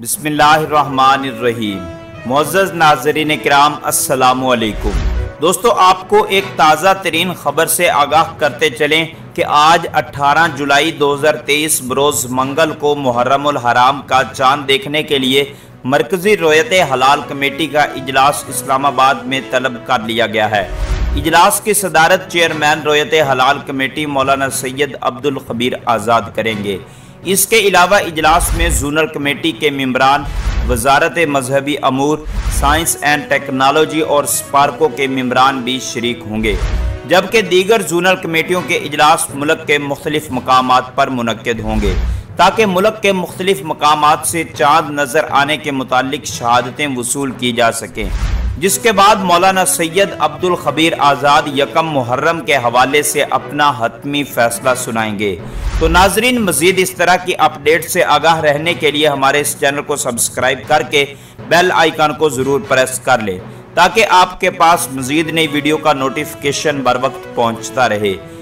बिस्मिल्लाहिर्रहमानिर्रहीम। मुअज़्ज़ज़ नाज़रीन किराम, अस्सलामुअलैकुम। दोस्तों, आपको एक ताज़ा तरीन ख़बर से आगाह करते चलें कि आज 18 जुलाई 2023 बरोज़ मंगल को मुहर्रमुल हराम का चांद देखने के लिए मरकज़ी रोयत-ए-हिलाल कमेटी का इजलास इस्लामाबाद में तलब कर लिया गया है। इजलास की सदारत चेयरमैन रोयत-ए-हिलाल कमेटी मौलाना सैयद अब्दुल खबीर आज़ाद करेंगे। इसके अलावा इजलास में जोनल कमेटी के मम्बरान, वजारत मजहबी अमूर, साइंस एंड टेक्नोलॉजी और स्पार्को के मम्बरान भी शरीक होंगे, जबकि दीगर जोनल कमेटियों के इजलास मुल्क के मुख्तलिफ मकामात पर मुनक्किद होंगे ताकि मुल्क के मुख्तलिफ मकामात से चाँद नज़र आने के मुतालिक शहादतें वसूल की जा सकें, जिसके बाद मौलाना सैयद अब्दुल खबीर आज़ाद यकम मुहर्रम के हवाले से अपना हतमी फैसला सुनाएंगे। तो नाजरीन, मज़ीद इस तरह की अपडेट से आगाह रहने के लिए हमारे इस चैनल को सब्सक्राइब करके बेल आइकन को ज़रूर प्रेस कर लें ताकि आपके पास मज़ीद नई वीडियो का नोटिफिकेशन बर वक्त पहुँचता रहे।